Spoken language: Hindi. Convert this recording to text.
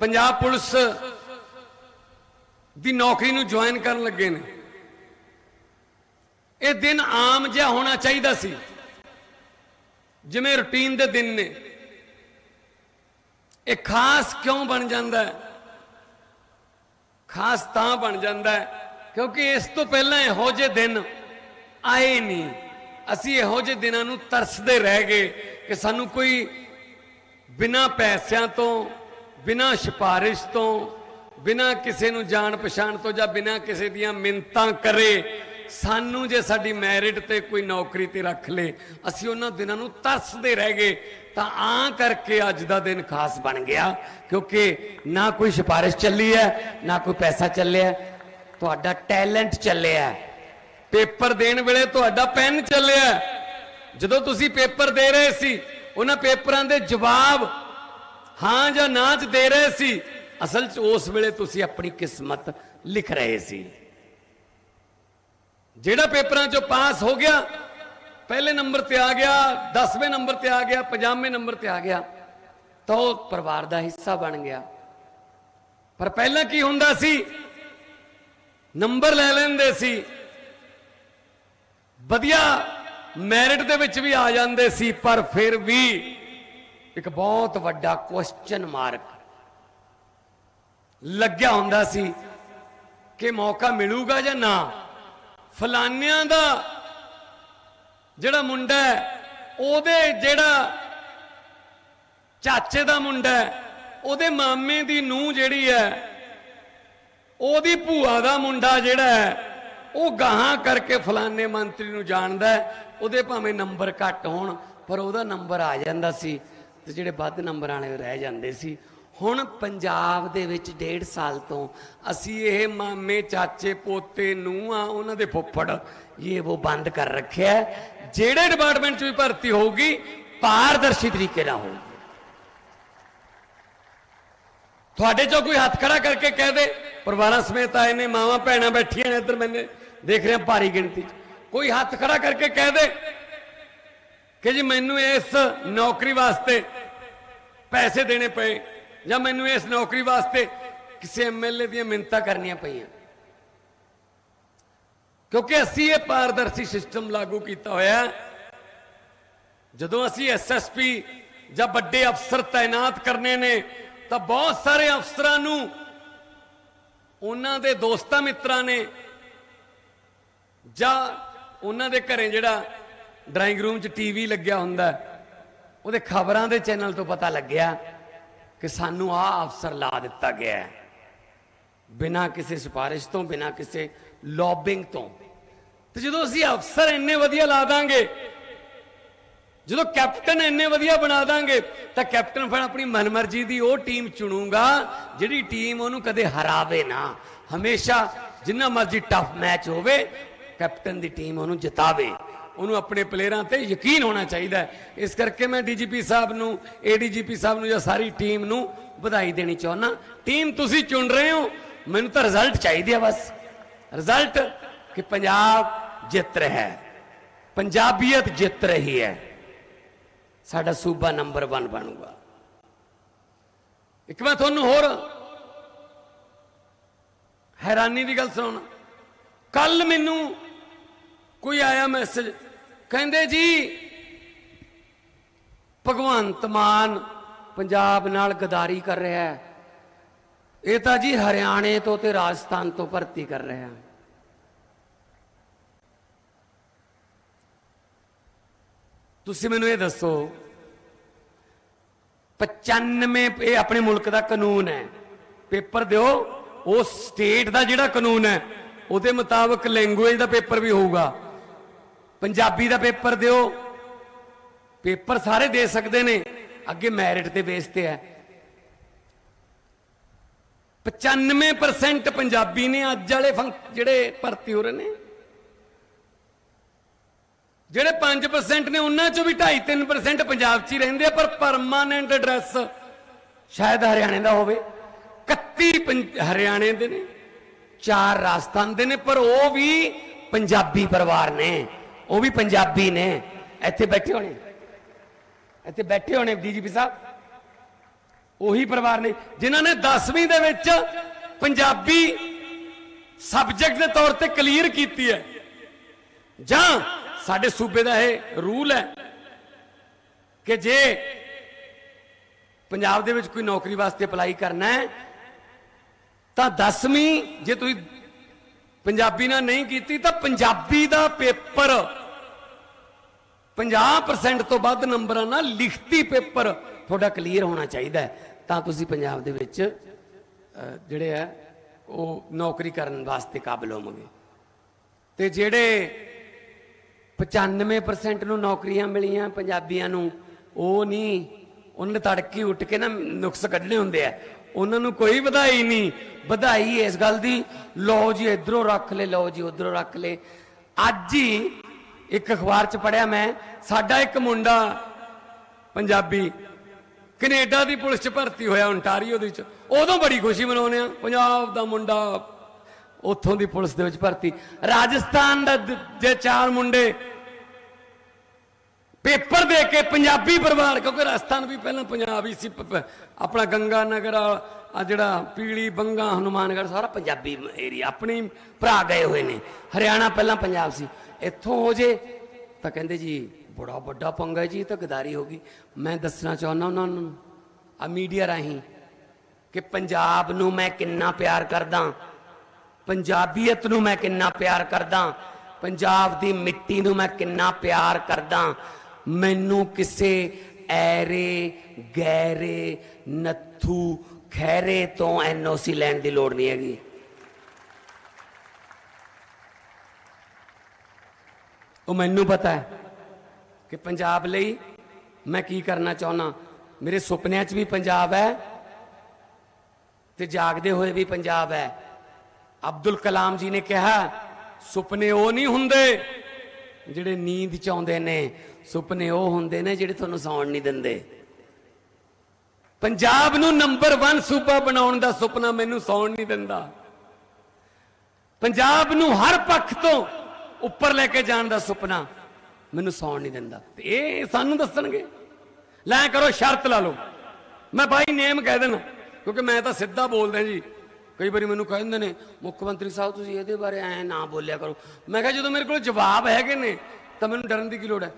पंजाब पुलिस दी नौकरी नूं ज्वाइन करन लगे ने। यह दिन आम जिहा होना चाहिदा सी, जिवें रूटीन दे दिन ने। एक खास क्यों बन जाता है? खास तां बन जाता है क्योंकि इस तो पहला इहो जे दिन आए नहीं। असीं इहो जे दिनां नूं तरसदे रह गए कि सानूं कोई बिना पैसों तो, बिना सिफारिश तो, बिना किसी नूं जान पछाण तो या बिना किसी दियां मिन्नतां करे सानू जे साडी मैरिट ते कोई नौकरी ते रख ले। असीं उन्हां दिनां नूं तरसदे रह गए। तां आ करके अज दा दिन खास बन गया क्योंकि ना कोई सिफारिश चली है, ना कोई पैसा चलिया, तुहाडा टैलेंट चलिया। पेपर देण वेले तुहाडा पेन चलिया। जदों तुसीं पेपर दे रहे सी उन्हां पेपरां दे जवाब हां जां ना च दे रहे सी। असल च उस वेले तुसीं अपनी किस्मत लिख रहे सी। जिहड़ा पेपरां चों पास हो गया, पहले नंबर ते आ गया, 10वें नंबर ते आ गया, 50वें नंबर ते आ गया, तो परिवार का हिस्सा बन गया। पर पहला की हुंदा सी, नंबर ले लेंदे सी, वधिया मैरिट दे विच भी आ जांदे सी, पर फिर भी एक बहुत वड्डा क्वेश्चन मार्क लग्या हुंदा सी कि मौका मिलूगा या ना। फलानियां दा जिहड़ा मुंडा है, ओहदे जिहड़ा चाचे दा मुंडा है, ओहदे मामे दी नूंह जिहड़ी है, ओहदी भूआ दा मुंडा जिहड़ा है, ओह गाहां करके फलाने मंत्री नूं जाणदा है। ओहदे भावें नंबर घट होण पर ओहदा नंबर आ जांदा सी ते जिहड़े वध नंबर वाले रह जांदे सी। हुण पंजाब दे विच 1.5 साल तो असी ये मामे चाचे पोते नूंहां उन्हां दे फुफ्फड़ ये वो बंद कर रखे है। जेड़े डिपार्टमेंट च भी भर्ती होगी पारदर्शी तरीके नाल होगी। तुहाडे चों कोई हथ खड़ा करके कह दे, परिवारां समेत आए ने, मावां भैणां बैठियां ने, इधर मैंने देख रहा भारी गिणती। कोई हथ खड़ा करके कह दे कि जी मैनूं इस नौकरी वास्ते पैसे देने पे या मैनू इस नौकरी वास्ते किसी MLA दी मिन्नतां करनियां पईयां, क्योंकि असीं ये पारदर्शी सिस्टम लागू किया होया। जदों असीं SSP या बड़े अफसर तैनात करने ने तो बहुत सारे अफसरां नूं उन्हां दे दोस्तां मित्रां ने या उन्हां दे घरें जिहड़ा ड्राइंग रूम च TV लग्या हुंदा उहदे खबरां दे चैनल तो पता लग्या कि सानू आ अफसर ला दिता गया है, बिना किसी सिफारिश तो, बिना किसी लॉबिंग तो। जो असीं अफसर इन्ने वधिया ला देंगे, जो कैप्टन इन्ने वधिया बना देंगे, तो कैप्टन फिर अपनी मनमर्जी की वह टीम चुनूगा जिहड़ी टीम उन्होंने कदे हरावे ना। हमेशा जिन्ना मर्जी टफ मैच होवे कैप्टन की टीम उन्होंने जितावे। उन्होंने अपने प्लेयरां ते यकीन होना चाहिए। इस करके मैं DGP साहब नूं, ADGP साहब नूं, सारी टीम नूं बधाई देनी चाहुंदा। टीम तुसीं चुन रहे हो, मैनूं तां रिजल्ट चाहिए है। बस रिजल्ट कि पंजाब जित रहा है, पंजाबियत जित रही है, साडा सूबा नंबर 1 बनूगा। एक मैं तुहानूं होर हैरानी की गल सुणाउणा। कल मैनूं कोई आया मैसेज, कहंदे जी भगवंत मान पंजाब नाल गद्दारी कर रहा है, ये तां जी हरियाणे तो ते राजस्थान तो भर्ती कर रहा है। तुसीं मैनूं ये दसो 95 ये अपने मुल्क का कानून है, पेपर दिओ उस स्टेट का जिहड़ा कानून है उसदे मुताबक लैंगुएज का पेपर भी होगा, पंजाबी का पेपर दिओ। पेपर सारे दे सकते हैं, अगे मैरिट के बेस ते है। 95% पंजाबी ने अज वाले जिहड़े भर्ती हो रहे हैं, जिहड़े 5% ने उन्हां चों भी 2.5-3% पंजाब च ही रहिंदे आ, पर परमानेंट एड्रैस शायद हरियाणे का होवे। 31 हरियाणे दे ने, 4 राजस्थान दे ने, पर वह भी पंजाबी परिवार ने, वह भी पंजाबी ने। इत्थे बैठे होने DGP साहब ਉਹੀ ਪਰਿਵਾਰ ਨੇ ਜਿਨ੍ਹਾਂ ਨੇ 10ਵੀਂ ਦੇ ਵਿੱਚ ਪੰਜਾਬੀ ਸਬਜੈਕਟ ਦੇ ਤੌਰ ਤੇ ਕਲੀਅਰ ਕੀਤੀ ਹੈ। ਜਾਂ ਸਾਡੇ ਸੂਬੇ ਦਾ ਇਹ ਰੂਲ ਹੈ ਕਿ ਜੇ ਪੰਜਾਬ ਦੇ ਵਿੱਚ ਕੋਈ ਨੌਕਰੀ ਵਾਸਤੇ ਅਪਲਾਈ ਕਰਨਾ ਹੈ ਤਾਂ 10ਵੀਂ ਜੇ ਤੁਸੀਂ पंजाबी ना नहीं की तो पंजाबी का पेपर 50% तो वध नंबर ना लिखती पेपर थोड़ा क्लीयर होना चाहिए तो तुसी पंजाब दे विच जिहड़े है वो नौकरी करन वास्ते काबिल होवोगे। तो जिहड़े 95% नौकरियां मिलियां पंजाबियां नूं वो नहीं उन्हें तड़की उठ के ना नुक्स कढ़ने हुंदे आ उन्होंने कोई बधाई नहीं। बधाई इस गल की लो जी इधरों रख ले लो जी उधरों रख ले। अज ही एक अखबार च पढ़िया मैं साडा एक मुंडा पंजाबी कनेडा की पुलिस च भर्ती होया ओंटारियो दे विच उदों बड़ी खुशी मनाउने पंजाब दा मुंडा उत्थों दी पुलिस दे विच भर्ती। राजस्थान दा जे चार मुंडे पेपर दे के पंजाबी परिवार क्योंकि राजस्थान भी पहला पंजाब ही सी अपना गंगा नगर जिहड़ा पीली बंगा हनुमानगढ़ सारा पंजाबी एरिया अपने भरा गए हुए ने। हरियाणा पहला पंजाब सी इत्थों हो जे तो कहंदे जी बड़ा वड्डा पंगा जी तो गदारी होगी। मैं दसना चाहुंदा उन्होंने आ मीडिया राही कि पंजाब नूं मैं कितना प्यार करदा पंजाबीयत नूं मैं कितना प्यार करदा पंजाब दी मिट्टी नूं मैं कितना प्यार करदा। मैनू किसे ऐरे गैरे नथू खैरे तो NOC लैण दी लोड़ नहीं हैगी। तो मैनू पता है कि पंजाब लई मैं की करना चाहना। मेरे सुपनियां च भी पंजाब है ते जागदे होए भी पंजाब है। अब्दुल कलाम जी ने कहा सुपने वो नहीं हुंदे जिहड़े नींद च आउंदे ने सुपने वो हुंदे ने जिहड़े तुहानूं सौण नहीं दिंदे। पंजाब नूं नंबर 1 सूबा बनाउण दा सुपना मैनूं सौण नहीं दिंदा। पंजाब नूं हर पक्ष तों उपर लेके जाण दा सुपना मैनूं सौण नहीं दिंदा। ये सानूं दस्सणगे लै करो शर्त ला लो। मैं भाई नेम कह देना क्योंकि मैं तां सिद्धा बोलदा जी। कई बार मैनूं कहंदे ने मुख्यमंत्री साहब तुसीं इहदे बारे ऐ ना बोलिया करो। मैं कहा जो मेरे को जवाब है तो मैं डरन की लोड़ है।